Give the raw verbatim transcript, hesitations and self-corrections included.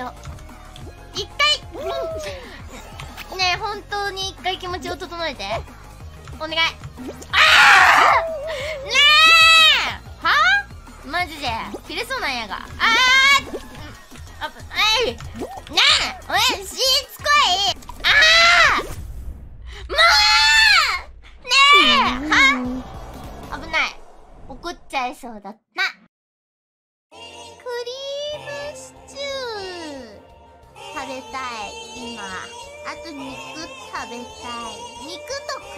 しょう。一回ねえ、本当に一回気持ちを整えて、お願い。あーねえ、はあ、マジで切れそうなんやが。ああ、あ、えい、ねえ、おい、しつこい。ああ、もうねえ、はあ、危ない、怒っちゃいそうだった。食べたい、今。あと肉食べたい。肉と